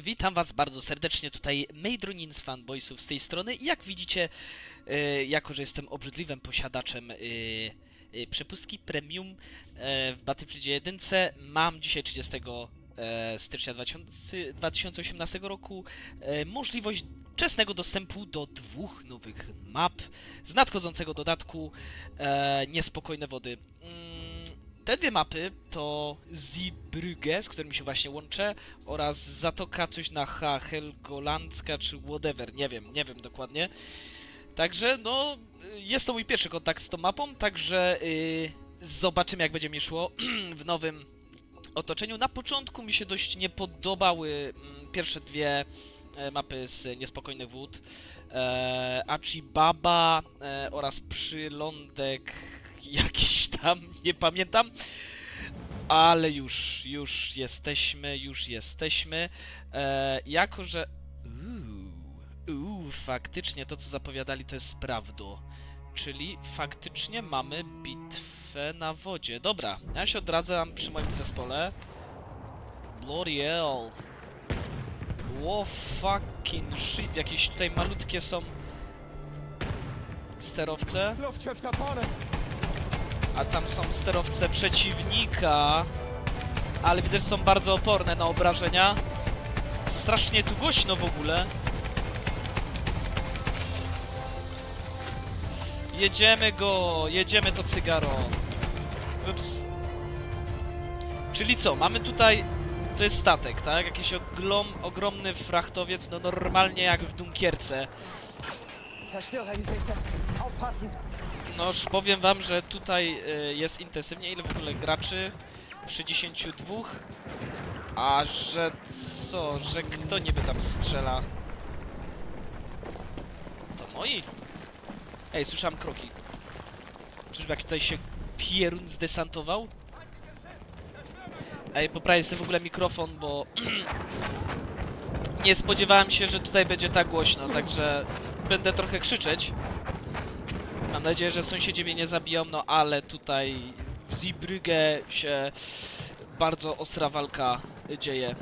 Witam was bardzo serdecznie, tutaj Mate Ronin z fanboysów z tej strony. Jak widzicie, jako że jestem obrzydliwym posiadaczem przepustki premium w Battlefield 1, mam dzisiaj 30 stycznia 2018 roku możliwość wczesnego dostępu do dwóch nowych map z nadchodzącego dodatku Niespokojne Wody. Te dwie mapy to Zeebrugge, z którymi się właśnie łączę, oraz Zatoka coś na H, Helgolandzka czy whatever, nie wiem dokładnie. Także no, jest to mój pierwszy kontakt z tą mapą, także zobaczymy, jak będzie mi szło w nowym otoczeniu. Na początku mi się dość nie podobały pierwsze dwie mapy z Niespokojnych Wód, Achibaba oraz Przylądek jakiś tam, nie pamiętam, ale już jesteśmy, jako że faktycznie to, co zapowiadali, to jest prawdą, czyli faktycznie mamy bitwę na wodzie. Dobra, ja się odradzam przy moim zespole. Bloody hell, wow, fucking shit, jakieś tutaj malutkie są sterowce. A tam są sterowce przeciwnika, ale widać, że są bardzo oporne na obrażenia. Strasznie tu głośno w ogóle. Jedziemy go, jedziemy to cygaro. Ups. Czyli co, mamy tutaj, to jest statek, tak? Jakiś ogromny frachtowiec, no normalnie jak w Dunkierce. Noż powiem wam, że tutaj jest intensywnie. Ile w ogóle graczy? 32. A że co? Że kto niby tam strzela? To moi? Ej, słyszałem kroki. Czyżby jak tutaj się pierun zdesantował? Ej, poprawię sobie w ogóle mikrofon, bo nie spodziewałem się, że tutaj będzie tak głośno, także będę trochę krzyczeć. Mam nadzieję, że sąsiedzi mnie nie zabiją, no ale tutaj w Zeebrugge się bardzo ostra walka dzieje.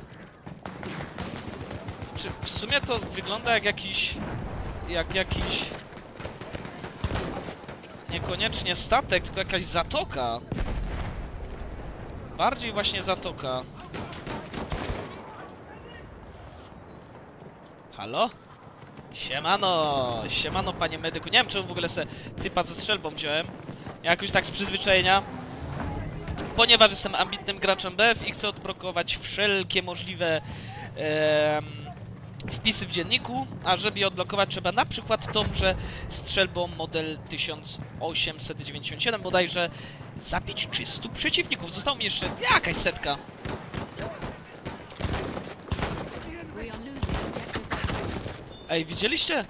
Czy w sumie to wygląda jak jakiś... Niekoniecznie statek, tylko jakaś zatoka. Bardziej właśnie zatoka. Halo? Siemano, siemano panie medyku. Nie wiem, czemu w ogóle se typa ze strzelbą wziąłem. Jakoś tak z przyzwyczajenia. Ponieważ jestem ambitnym graczem BF i chcę odblokować wszelkie możliwe wpisy w dzienniku. A żeby je odblokować, trzeba na przykład tą, że strzelbą model 1897 bodajże zabić 300 przeciwników. Zostało mi jeszcze jakaś setka. Ej, widzieliście?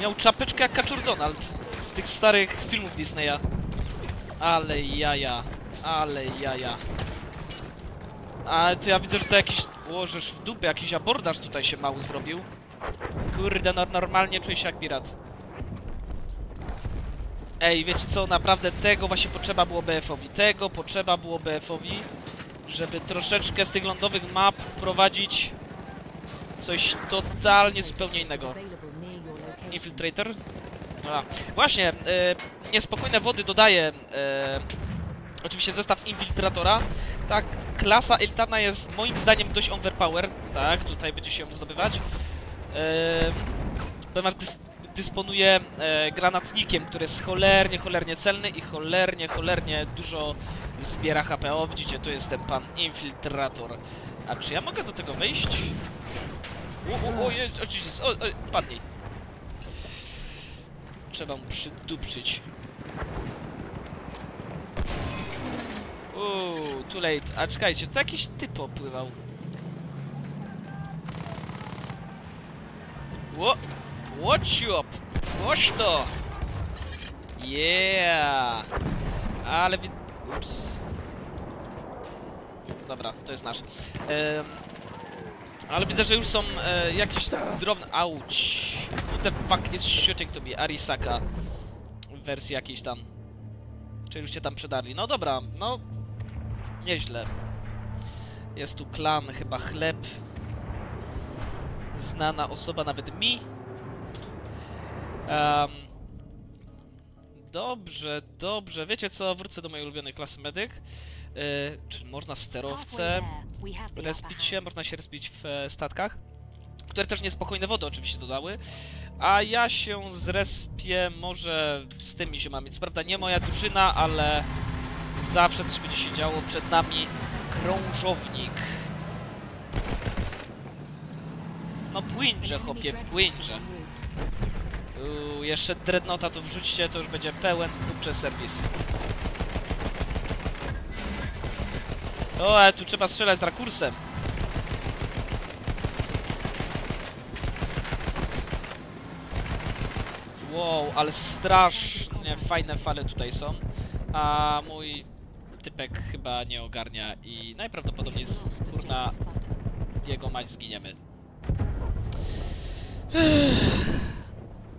Miał czapeczkę jak Kaczor Donald z tych starych filmów Disneya. Ale jaja, ale jaja. Ale to ja widzę, że to jakiś... Łożysz w dupę, jakiś abordaż tutaj się mały zrobił. Kurde, no normalnie czuję się jak pirat. Ej, wiecie co? Naprawdę tego właśnie potrzeba było BF-owi. Tego potrzeba było BF-owi, żeby troszeczkę z tych lądowych map prowadzić... coś totalnie zupełnie innego. Infiltrator? A, właśnie, Niespokojne Wody dodaje oczywiście zestaw Infiltratora. Ta klasa elitarna jest moim zdaniem dość overpower. Tak, tutaj będzie się ją zdobywać. Ponieważ dysponuje granatnikiem, który jest cholernie celny i cholernie dużo zbiera HP. O, widzicie, tu jest ten pan Infiltrator. A czy ja mogę do tego wejść? O, padnij. Trzeba mu przydupczyć. Too late. A czekajcie, tu jakiś typ opływał. Watch you up. Watch to. Yeah. Ale... Ups. Dobra, to jest nasz. Ale widzę, że już są jakieś drobne... Auć! What the fuck is shooting to me? Arisaka w wersji jakiejś tam. Czy już cię tam przedarli? No dobra, no... Nieźle. Jest tu klan, chyba chleb. znana osoba nawet mi. Dobrze, dobrze. Wiecie co? Wrócę do mojej ulubionej klasy medyk. Czy można sterowcę rozbić się? Można się rozbić w statkach, które też niespokojne wody oczywiście dodały. A ja się zrespię może z tymi ziomami. Co prawda nie moja drużyna, ale zawsze coś będzie się działo. Przed nami krążownik. No płyńże, chłopie, płyńże. Jeszcze Dreadnoughta to wrzućcie, to już będzie pełen kurczę serwis. O, ale tu trzeba strzelać z rakursem. Wow, ale strasznie fajne fale tutaj są. A mój typek chyba nie ogarnia i najprawdopodobniej z kurna jego mać zginiemy.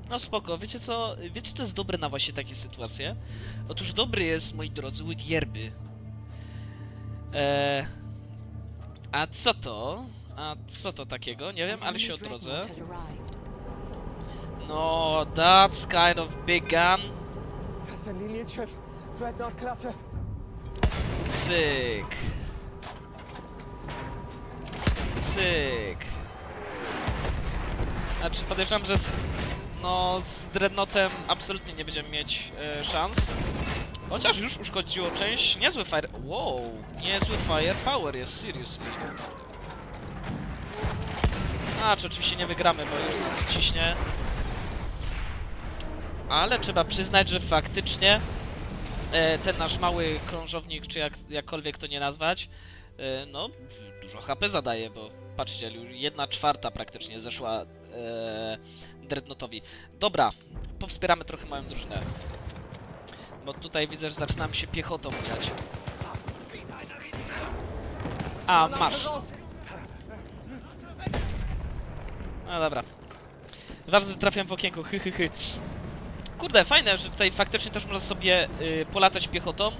No spoko, wiecie co? Wiecie co jest dobre na właśnie takie sytuacje? Otóż dobry jest, moi drodzy, łyk yerby. A co to? A co to takiego? Nie wiem, ale się odrodzę. No, that's kind of big gun. Cyk. Cyk. Znaczy podejrzewam, że z Dreadnoughtem absolutnie nie będziemy mieć szans. Chociaż już uszkodziło część. Niezły fire... Wow! Niezły firepower jest, seriously. A, czy oczywiście nie wygramy, bo już nas ciśnie. Ale trzeba przyznać, że faktycznie ten nasz mały krążownik, czy jakkolwiek to nie nazwać, no, dużo HP zadaje, bo patrzcie, już 1/4 praktycznie zeszła Dreadnoughtowi. Dobra, powspieramy trochę moją drużynę. Bo tutaj widzę, że zaczynam się piechotą dziać. A, masz. No dobra. Ważne, że trafiam w okienko, hy. Kurde, fajne, że tutaj faktycznie też można sobie polatać piechotą.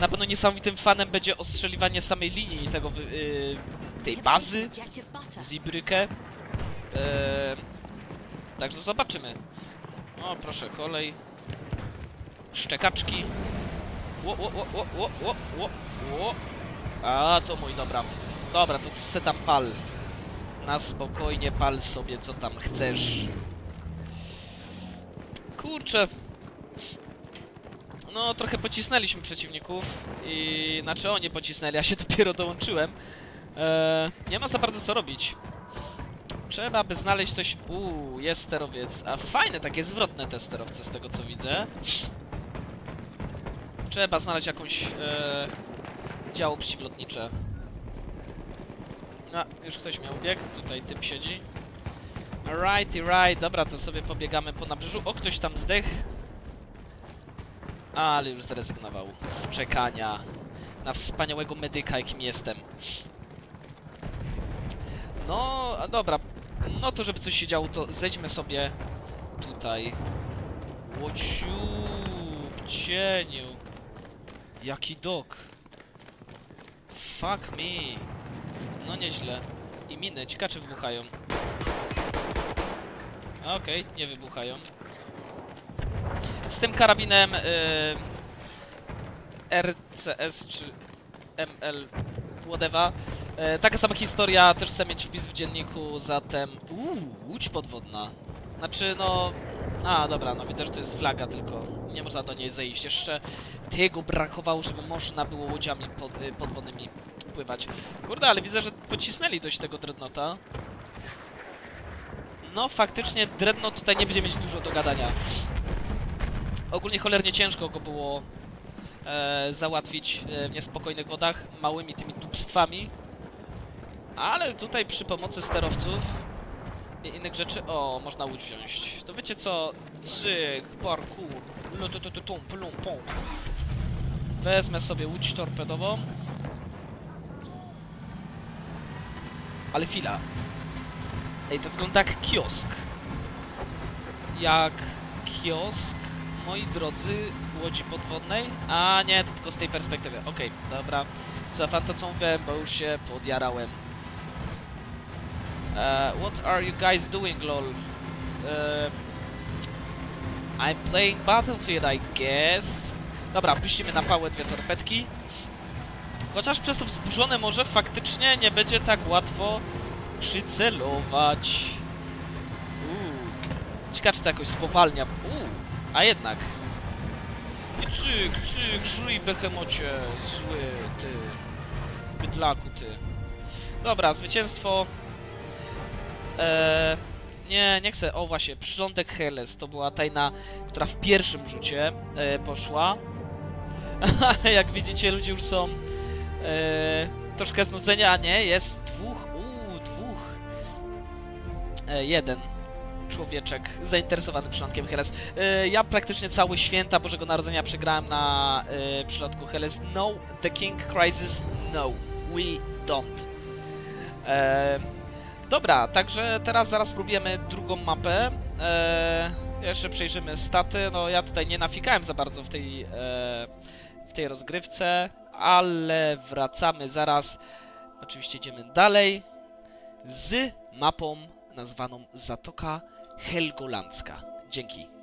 Na pewno niesamowitym fanem będzie ostrzeliwanie samej linii tego, tej bazy, Zeebrugge. Także zobaczymy. O, proszę, kolej. Szczekaczki. Ło. A, to mój, dobra. Dobra, to se tam pal. Na spokojnie pal sobie, co tam chcesz. Kurczę. No, trochę pocisnęliśmy przeciwników. I... znaczy oni pocisnęli, ja się dopiero dołączyłem. Nie ma za bardzo co robić. Trzeba by znaleźć coś... jest sterowiec. A fajne takie zwrotne te sterowce z tego co widzę. Trzeba znaleźć jakąś... działo przeciwlotnicze. No, już ktoś miał bieg. Tutaj typ siedzi. Alright. Dobra, to sobie pobiegamy po nabrzeżu. O, ktoś tam zdech. Ale już zrezygnował z czekania na wspaniałego medyka, jakim jestem. No, dobra. No to, żeby coś się działo, to zejdźmy sobie tutaj. Łociu, w cieniu. Jaki dok. Fuck me. No nieźle. I minę, ciekawe wybuchają. Okej, nie wybuchają. Z tym karabinem RCS czy ML whatever. Taka sama historia, też chcę mieć wpis w dzienniku, zatem... łódź podwodna. Znaczy, no... A, dobra, no widzę, że to jest flaga, tylko nie można do niej zejść. Jeszcze tego brakowało, żeby można było łodziami podwodnymi pływać. Kurde, ale widzę, że pocisnęli dość tego Dreadnoughta. No, faktycznie Dreadnought tutaj nie będzie mieć dużo do gadania. Ogólnie cholernie ciężko go było załatwić w niespokojnych wodach małymi tymi dupstwami. Ale tutaj przy pomocy sterowców i innych rzeczy... O, można łódź wziąć. To wiecie co? Cyk, parkour, wezmę sobie łódź torpedową. Ale chwila. Ej, to wygląda jak kiosk. Jak kiosk, moi drodzy, łodzi podwodnej. A nie, to tylko z tej perspektywy. Okej, dobra. Cofam to, co mówiłem, bo już się podjarałem. What are you guys doing, lol? I'm playing Battlefield, I guess. Dobra, puścimy na pałę dwie torpedki. Chociaż przez to wzburzone morze faktycznie nie będzie tak łatwo przycelować. Ciekawe, czy to jakoś spowalnia. A jednak. I cyk, cyk, żuj behemocie, zły, ty. Bydlaku, ty. Dobra, zwycięstwo. Nie, nie chcę. O, właśnie, Przylądek Helles. To była tajna, która w pierwszym rzucie poszła. Jak widzicie, ludzie już są troszkę znudzeni, a nie, jest dwóch. Jeden człowieczek zainteresowany Przylądkiem Helles. Ja praktycznie całe święta Bożego Narodzenia przegrałem na Przylądku Helles. No, the King Crisis, no, we don't. Dobra, także teraz zaraz spróbujemy drugą mapę. Jeszcze przejrzymy staty. No, ja tutaj nie nafikałem za bardzo w tej rozgrywce, ale wracamy zaraz. Oczywiście idziemy dalej z mapą nazwaną Zatoka Helgolandzka. Dzięki.